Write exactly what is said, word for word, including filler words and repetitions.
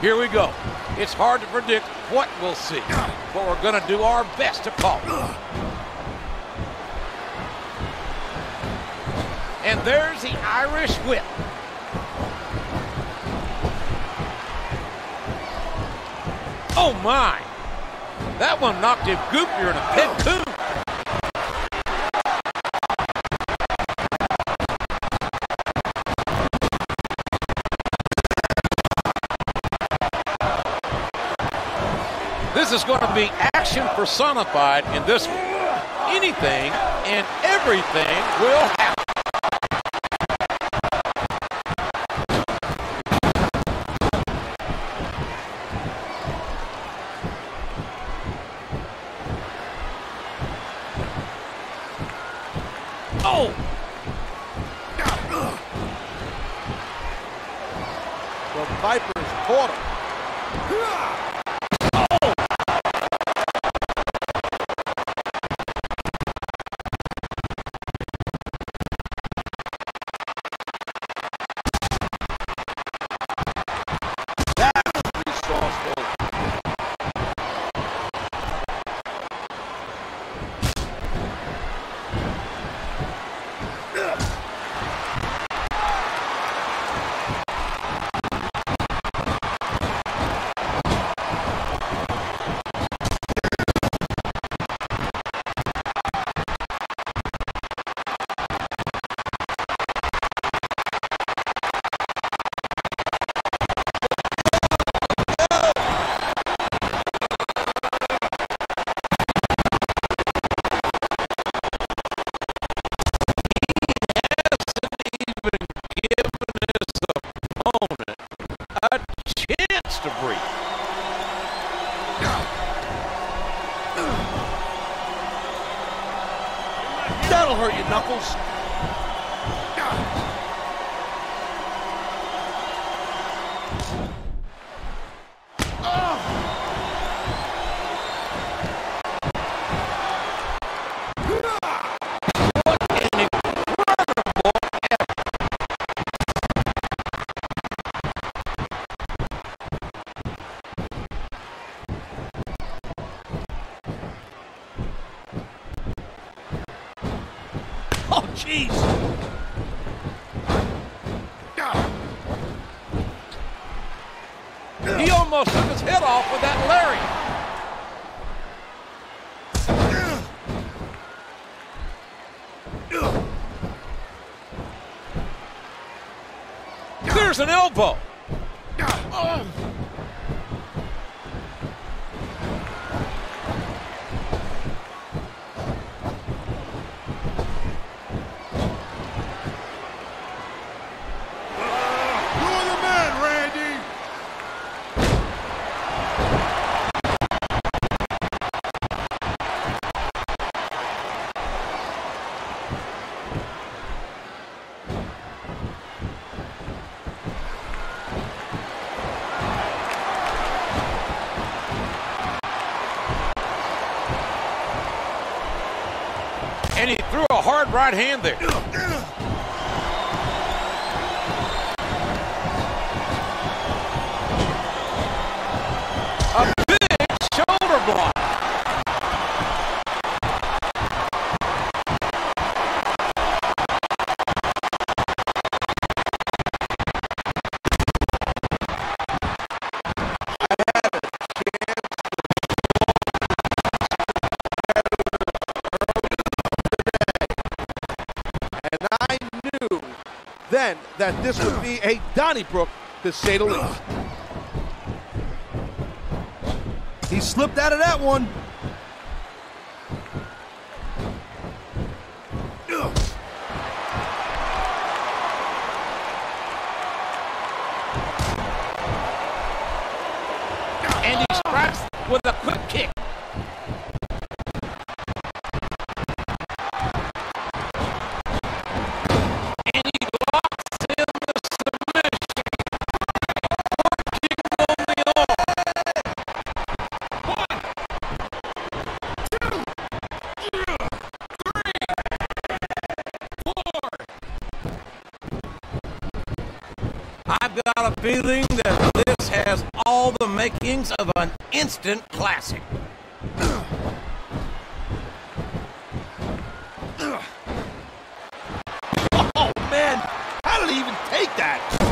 Here we go. It's hard to predict what we'll see, but we're going to do our best to call it. And there's the Irish whip. Oh, my. That one knocked him goopier in a pit coon. This is going to be action personified in this one. Anything and everything will happen. Oh! The Vipers caught him. Oh! That was resourceful. To breathe. That'll hurt you, Knuckles. Jeez. He almost took his head off with that lariat. There's an elbow. And he threw a hard right hand there. A big shoulder block. Then that this would be a Donnybrook, to say the least. He slipped out of that one. And he strikes with a quick kick. I've got a feeling that this has all makings of an instant classic. Oh, man, how did he even take that?